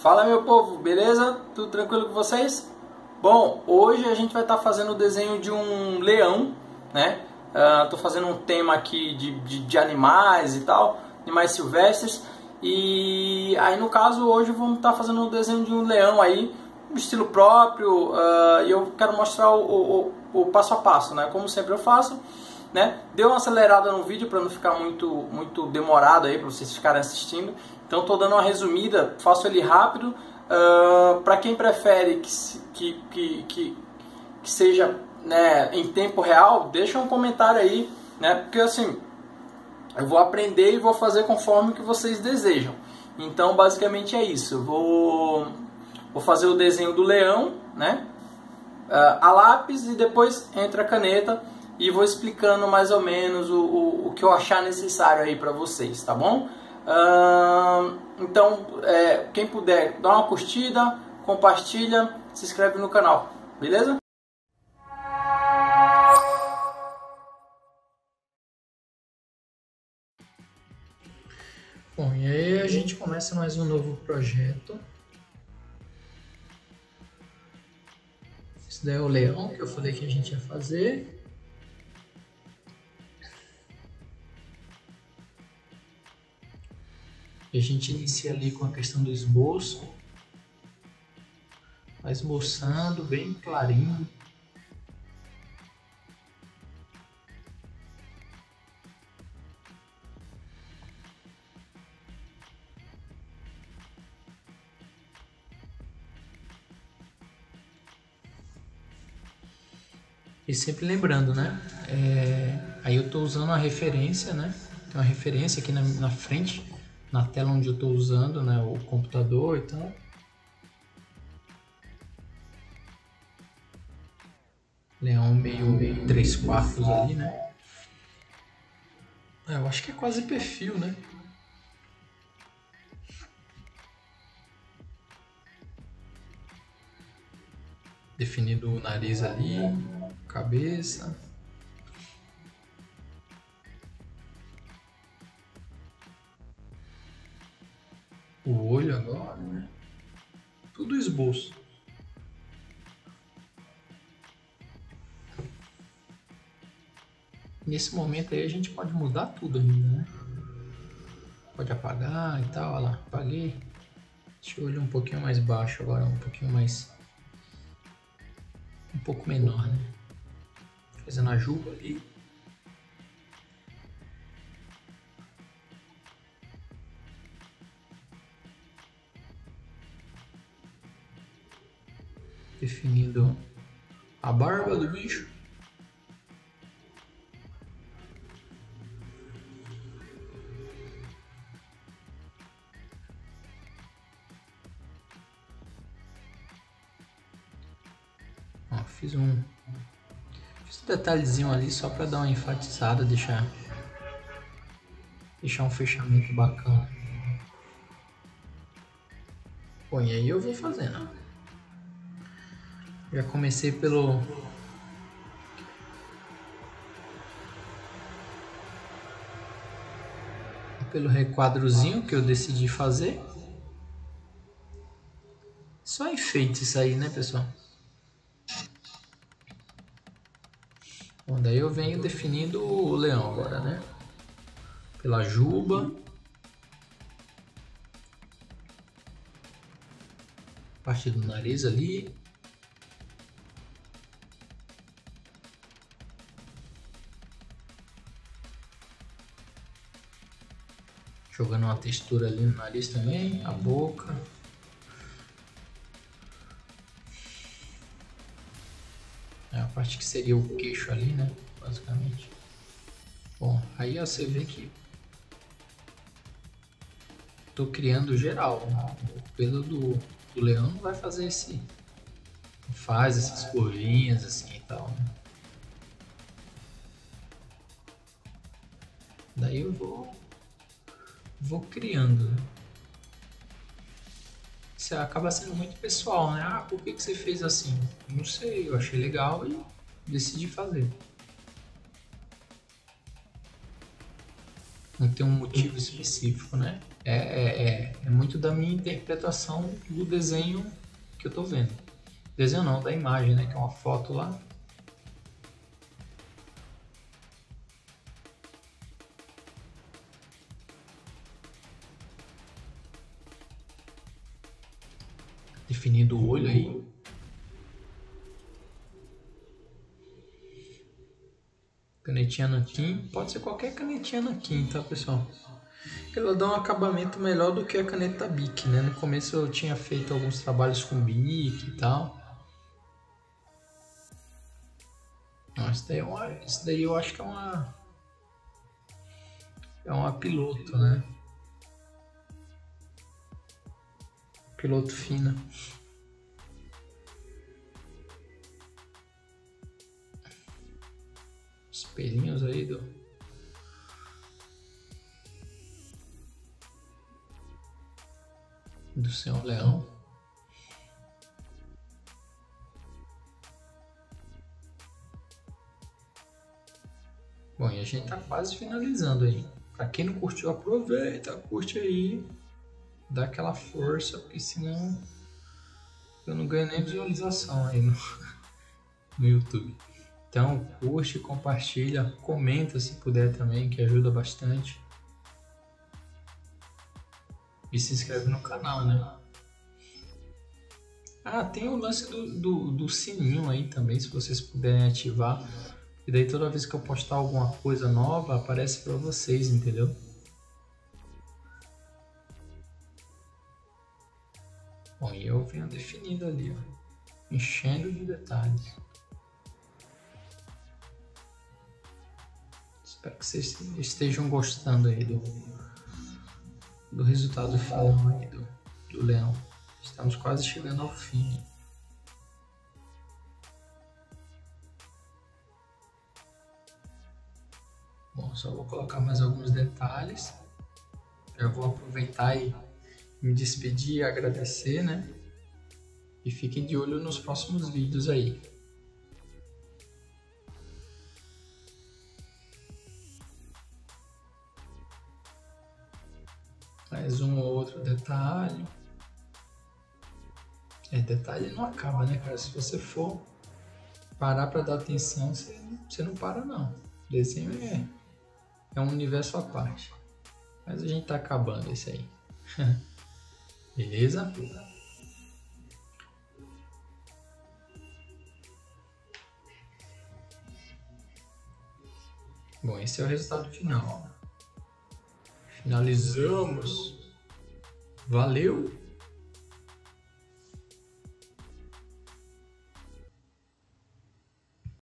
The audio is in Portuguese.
Fala, meu povo, beleza? Tudo tranquilo com vocês? Bom, hoje a gente vai estar fazendo o desenho de um leão, né? Estou fazendo um tema aqui de animais e tal, animais silvestres. E aí, no caso, hoje vamos estar fazendo o desenho de um leão aí, um estilo próprio. E eu quero mostrar o passo a passo, né? Como sempre eu faço, né? Deu uma acelerada no vídeo para não ficar muito demorado aí para vocês ficarem assistindo. Então estou dando uma resumida, faço ele rápido. Para quem prefere que seja, né, em tempo real, deixa um comentário aí, né? Porque assim, eu vou aprender e vou fazer conforme que vocês desejam. Então basicamente é isso. Eu vou fazer o desenho do leão, né? A lápis, e depois entra a caneta. E vou explicando mais ou menos o que eu achar necessário aí pra vocês, tá bom? Então, quem puder, dá uma curtida, compartilha, se inscreve no canal, beleza? Bom, e aí a gente começa mais um novo projeto. Esse daí é o leão que eu falei que a gente ia fazer. E a gente inicia ali com a questão do esboço, vai esboçando bem clarinho. E sempre lembrando, né? Aí eu estou usando a referência, né? Tem uma referência aqui na frente, na tela onde eu estou usando, né, o computador e tal. Leão meio 3/4 ali, né? Eu acho que é quase perfil, né? Definido o nariz ali, cabeça. O olho agora, né? Tudo esboço. Nesse momento aí a gente pode mudar tudo ainda, né? Pode apagar e tal, olha lá, apaguei. Deixa o olho um pouquinho mais baixo agora, um pouquinho mais... um pouco menor, né? Fazendo a juba ali. Definindo a barba do bicho. Ó, fiz um detalhezinho ali só para dar uma enfatizada, deixar um fechamento bacana. Bom, e aí eu vou fazendo. Já comecei pelo requadrozinho que eu decidi fazer. Só enfeite isso aí, né, pessoal? Bom, daí eu venho definindo o leão agora, né? Pela juba. Parte do nariz ali. Jogando uma textura ali no nariz também, a boca. É a parte que seria o queixo ali, né? Basicamente. Bom, aí ó, você vê que tô criando geral. O pelo do leão não vai fazer faz essas curvinhas assim e tal, né? Daí eu vou criando, né? Isso acaba sendo muito pessoal, né? Ah, por que você fez assim? Não sei, eu achei legal e decidi fazer. Não tem um motivo específico, né? É muito da minha interpretação do desenho que eu estou vendo. Desenho não, da imagem, né? Que é uma foto lá. Definindo o olho aí. Canetinha nanquim. Pode ser qualquer canetinha nanquim, tá, pessoal? Ela dá um acabamento melhor do que a caneta Bic, né? No começo eu tinha feito alguns trabalhos com Bic e tal. Isso daí eu acho que é uma... é uma piloto, né? Piloto fina. Os pelinhos aí do... do Senhor Leão. Bom, e a gente tá quase finalizando aí. Pra quem não curtiu, aproveita, curte aí, dá aquela força, porque senão eu não ganho nem visualização aí no YouTube. Então curte, compartilha, comenta se puder também, que ajuda bastante. E se inscreve no canal, né? Ah, tem o lance do sininho aí também, se vocês puderem ativar. E daí toda vez que eu postar alguma coisa nova, aparece pra vocês, entendeu? Bom, e eu venho definido ali, ó. Enchendo de detalhes. Espero que vocês estejam gostando aí do resultado final aí do leão. Estamos quase chegando ao fim. Bom, só vou colocar mais alguns detalhes. Eu vou aproveitar e me despedir e agradecer, né? E fiquem de olho nos próximos vídeos aí. Mais um ou outro detalhe. Detalhe não acaba, né, cara? Se você for parar pra dar atenção, você não para, não. Desenho é um universo à parte. Mas a gente tá acabando isso aí. Beleza? Bom, esse é o resultado final, ó. Finalizamos. Valeu!